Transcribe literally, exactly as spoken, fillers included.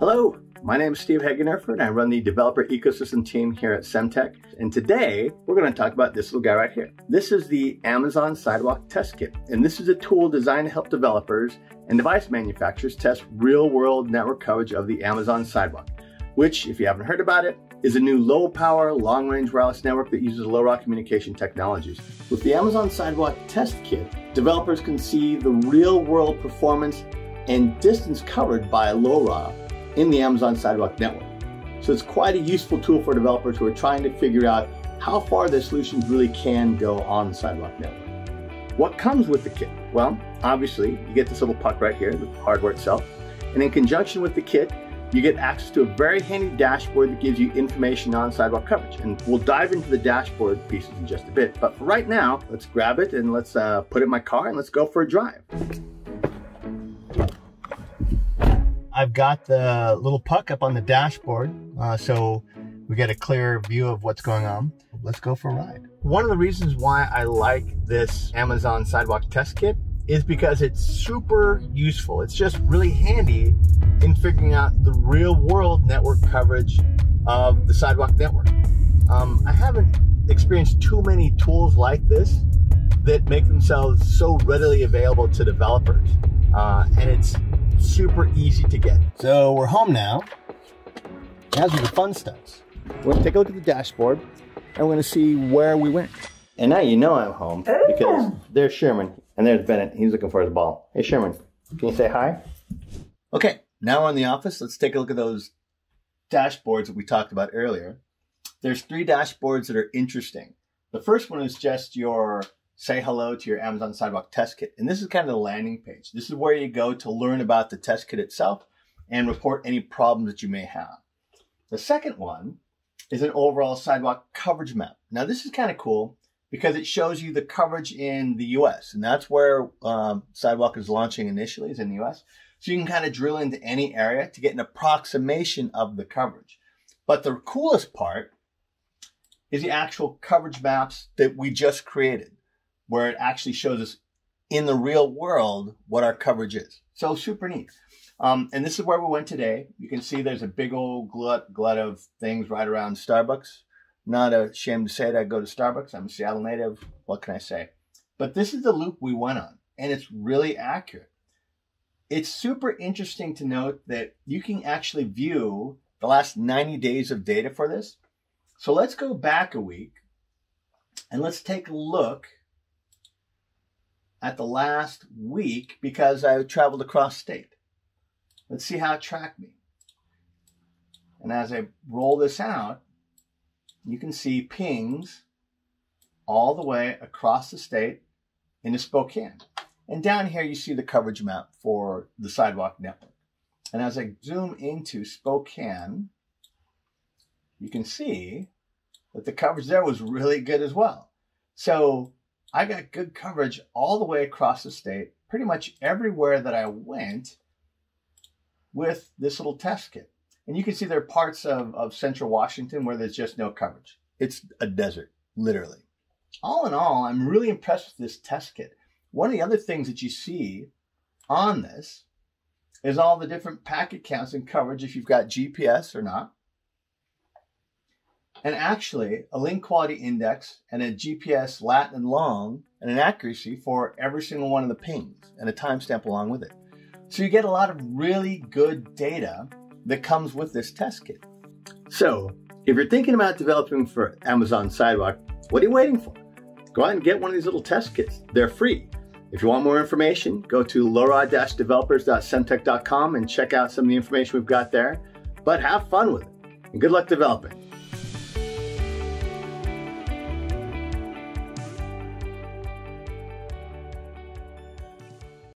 Hello, my name is Steve Hegenderfer and I run the developer ecosystem team here at Semtech. And today we're going to talk about this little guy right here. This is the Amazon Sidewalk Test Kit. And this is a tool designed to help developers and device manufacturers test real-world network coverage of the Amazon Sidewalk, which, if you haven't heard about it, is a new low-power, long-range wireless network that uses LoRa communication technologies. With the Amazon Sidewalk Test Kit, developers can see the real-world performance and distance covered by LoRa in the Amazon Sidewalk network. So it's quite a useful tool for developers who are trying to figure out how far their solutions really can go on the Sidewalk network. What comes with the kit? Well, obviously, you get this little puck right here, the hardware itself, and in conjunction with the kit, you get access to a very handy dashboard that gives you information on sidewalk coverage. And we'll dive into the dashboard pieces in just a bit. But for right now, let's grab it and let's uh, put it in my car and let's go for a drive. I've got the little puck up on the dashboard, uh, so we get a clear view of what's going on. Let's go for a ride. One of the reasons why I like this Amazon Sidewalk Test Kit is because it's super useful. It's just really handy in figuring out the real world network coverage of the sidewalk network. Um, I haven't experienced too many tools like this that make themselves so readily available to developers. Uh, and it's super easy to get. So we're home now. Now's where the fun starts. We're gonna take a look at the dashboard and we're gonna see where we went. And now you know I'm home because there's Sherman and there's Bennett. He's looking for his ball. Hey Sherman, can you say hi? Okay, now we're in the office. Let's take a look at those dashboards that we talked about earlier. There's three dashboards that are interesting. The first one is just your say hello to your Amazon Sidewalk Test Kit. And this is kind of the landing page. This is where you go to learn about the test kit itself and report any problems that you may have. The second one is an overall sidewalk coverage map. Now this is kind of cool because it shows you the coverage in the U S, and that's where um, Sidewalk is launching initially, is in the U S. So you can kind of drill into any area to get an approximation of the coverage. But the coolest part is the actual coverage maps that we just created, where it actually shows us in the real world what our coverage is. So super neat. Um, and this is where we went today. You can see there's a big old glut, glut of things right around Starbucks. Not ashamed to say that I go to Starbucks. I'm a Seattle native. What can I say? But this is the loop we went on, and it's really accurate. It's super interesting to note that you can actually view the last ninety days of data for this. So let's go back a week, and let's take a look at the last week because I traveled across state. Let's see how it tracked me. And as I roll this out, you can see pings all the way across the state into Spokane. And down here, you see the coverage map for the sidewalk network. And as I zoom into Spokane, you can see that the coverage there was really good as well. So I got good coverage all the way across the state, pretty much everywhere that I went with this little test kit. And you can see there are parts of, of central Washington where there's just no coverage. It's a desert, literally. All in all, I'm really impressed with this test kit. One of the other things that you see on this is all the different packet counts and coverage if you've got G P S or not. And actually, a link quality index and a G P S lat and long and an accuracy for every single one of the pings and a timestamp along with it. So you get a lot of really good data that comes with this test kit. So if you're thinking about developing for Amazon Sidewalk, what are you waiting for? Go out and get one of these little test kits. They're free. If you want more information, go to lora dash developers dot sentech dot com and check out some of the information we've got there. But have fun with it and good luck developing.